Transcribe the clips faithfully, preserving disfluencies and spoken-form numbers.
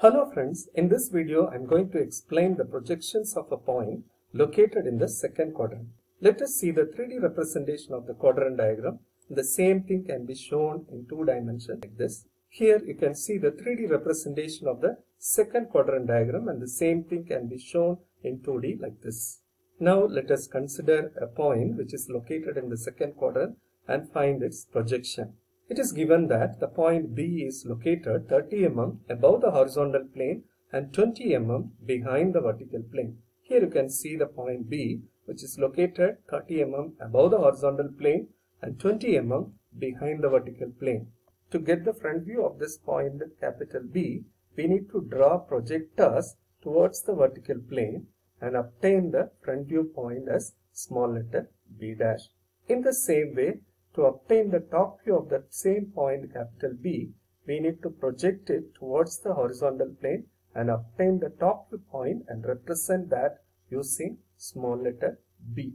Hello friends, in this video I am going to explain the projections of a point located in the second quadrant. Let us see the three D representation of the quadrant diagram. The same thing can be shown in two dimensions like this. Here you can see the three D representation of the second quadrant diagram and the same thing can be shown in two D like this. Now let us consider a point which is located in the second quadrant and find its projection. It is given that the point B is located thirty millimeters above the horizontal plane and twenty millimeters behind the vertical plane. Here you can see the point B, which is located thirty millimeters above the horizontal plane and twenty millimeters behind the vertical plane. To get the front view of this point capital B, we need to draw projectors towards the vertical plane and obtain the front view point as small letter B dash. In the same way, to obtain the top view of that same point capital B, we need to project it towards the horizontal plane and obtain the top view point and represent that using small letter B.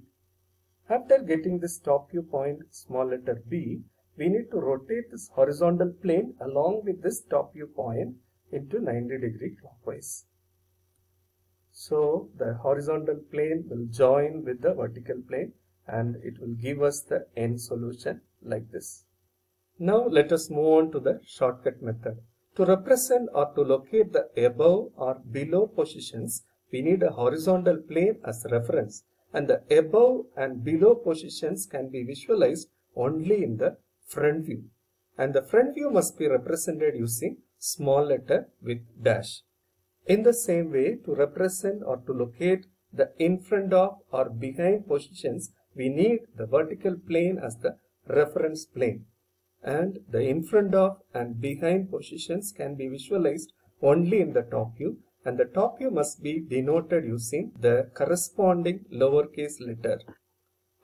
After getting this top view point small letter B, we need to rotate this horizontal plane along with this top view point into ninety degree clockwise. So the horizontal plane will join with the vertical plane and it will give us the end solution like this. Now let us move on to the shortcut method. To represent or to locate the above or below positions, we need a horizontal plane as reference, and the above and below positions can be visualized only in the front view, and the front view must be represented using small letter with dash. In the same way, to represent or to locate the in front of or behind positions, we need the vertical plane as the reference plane, and the in front of and behind positions can be visualized only in the top view, and the top view must be denoted using the corresponding lowercase letter.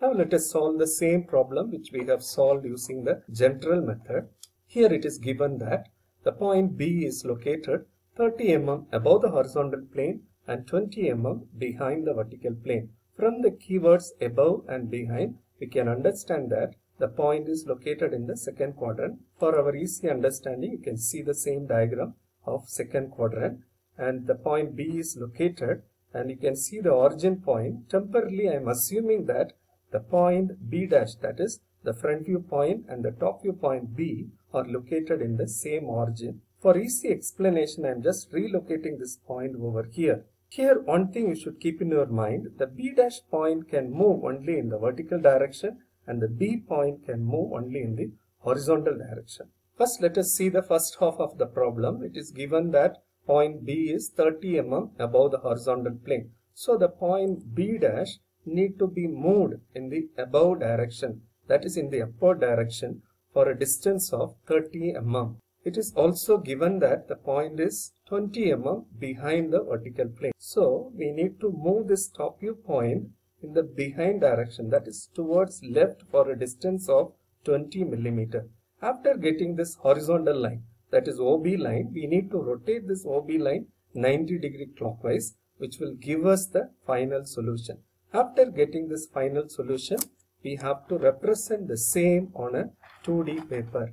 Now let us solve the same problem which we have solved using the general method. Here it is given that the point B is located thirty millimeters above the horizontal plane and twenty millimeters behind the vertical plane. From the keywords above and behind, we can understand that the point is located in the second quadrant. For our easy understanding, you can see the same diagram of second quadrant, and the point B is located, and you can see the origin point. Temporarily, I am assuming that the point B dash, that is the front view point and the top view point B, are located in the same origin. For easy explanation, I am just relocating this point over here. Here one thing you should keep in your mind, the B dash point can move only in the vertical direction and the B point can move only in the horizontal direction. First let us see the first half of the problem. It is given that point B is thirty millimeters above the horizontal plane. So the point B dash need to be moved in the above direction, that is in the upward direction, for a distance of thirty millimeters. It is also given that the point is twenty millimeters behind the vertical plane. So we need to move this top view point in the behind direction, that is towards left, for a distance of twenty millimeters. After getting this horizontal line, that is O B line, we need to rotate this O B line ninety degree clockwise, which will give us the final solution. After getting this final solution, we have to represent the same on a two D paper.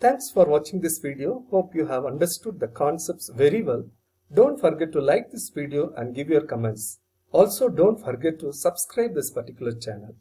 Thanks for watching this video. Hope you have understood the concepts very well. Don't forget to like this video and give your comments. Also, don't forget to subscribe this particular channel.